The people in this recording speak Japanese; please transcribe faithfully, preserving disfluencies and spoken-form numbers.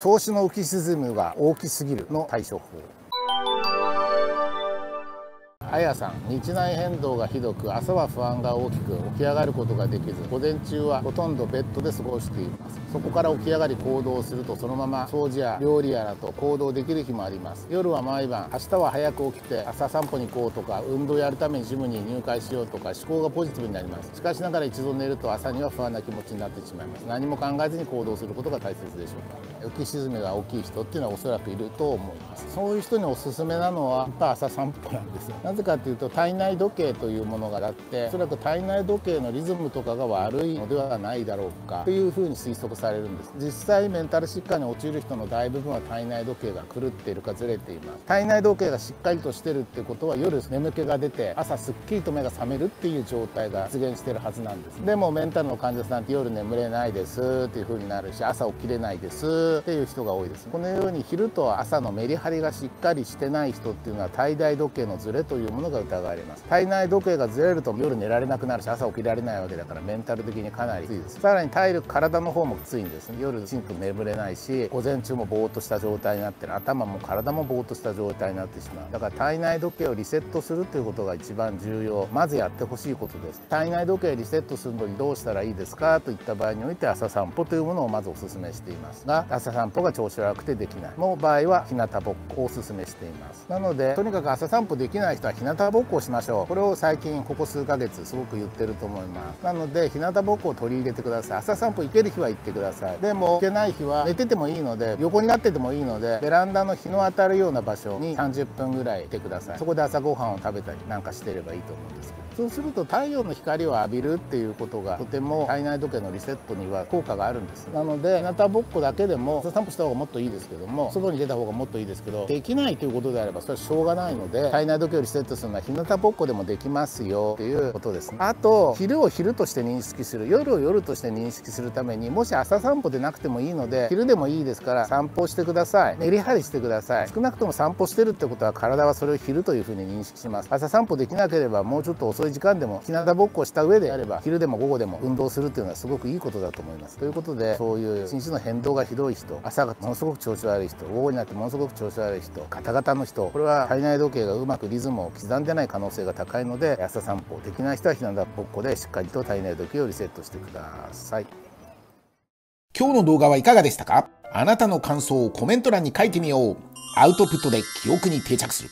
投資の浮き沈むが大きすぎるの対処法。あやさん、日内変動がひどく、朝は不安が大きく、起き上がることができず、午前中はほとんどベッドで過ごしています。そこから起き上がり行動すると、そのまま掃除や料理やらと行動できる日もあります。夜は毎晩、明日は早く起きて朝散歩に行こうとか、運動やるためにジムに入会しようとか、思考がポジティブになります。しかしながら一度寝ると、朝には不安な気持ちになってしまいます。何も考えずに行動することが大切でしょうか。浮き沈みが大きい人っていうのはおそらくいると思います。そういう人におすすめなのは、やっぱ朝散歩なんですよ。なぜかというと、体内時計というものがあって、おそらく体内時計のリズムとかが悪いのではないだろうかというふうに推測されるんです。実際、メンタル疾患に陥る人の大部分は体内時計が狂っているかずれています。体内時計がしっかりとしてるってことは、夜眠気が出て朝すっきりと目が覚めるっていう状態が実現してるはずなんです。でもメンタルの患者さんって、夜眠れないですっていうふうになるし、朝起きれないですっていう人が多いです。このように昼と朝のメリハリがしっかりしてない人っていうのは、体内時計のずれというというものが疑われます。体内時計がずれると、夜寝られなくなるし、朝起きられないわけだから、メンタル的にかなりきついです。さらに体力、体の方もきついんですね。夜きちんと眠れないし、午前中もぼーっとした状態になってる、頭も体もぼーっとした状態になってしまう。だから体内時計をリセットするということが一番重要、まずやってほしいことです。体内時計をリセットするのにどうしたらいいですかといった場合において、朝散歩というものをまずおすすめしていますが、朝散歩が調子悪くてできないの場合は、日向ぼっこをおすすめしています。なので、とにかく朝散歩できない人は日向ぼっこをしましょう。これを最近ここ数ヶ月すごく言ってると思います。なので、日向ぼっこを取り入れてください。朝散歩行ける日は行ってください。でも行けない日は、寝ててもいいので、横になっててもいいので、ベランダの日の当たるような場所にさんじゅっぷんぐらいいてください。そこで朝ごはんを食べたりなんかしてればいいと思うんですけど、そうすると太陽の光を浴びるっていうことが、とても体内時計のリセットには効果があるんです。なので、日向ぼっこだけでも、朝散歩した方がもっといいですけども、外に出た方がもっといいですけど、できないということであれば、それはしょうがないので、体内時計をリセットセットするのは日向ぼっこでもできますよっていうことですね。あと、昼を昼として認識する、夜を夜として認識するために、もし朝散歩でなくてもいいので、昼でもいいですから散歩してください。メリハリしてください。少なくとも散歩してるってことは、体はそれを昼というふうに認識します。朝散歩できなければ、もうちょっと遅い時間でも日向ぼっこした上であれば、昼でも午後でも運動するっていうのはすごくいいことだと思います。ということで、そういう一日の変動がひどい人、朝がものすごく調子悪い人、午後になってものすごく調子悪い人、ガタガタの人、これは体内時計がうまくリズムを刻んでない可能性が高いので、朝散歩できない人は日向ぼっこでしっかりと体内時計をリセットしてください。今日の動画はいかがでしたか？あなたの感想をコメント欄に書いてみよう。アウトプットで記憶に定着する。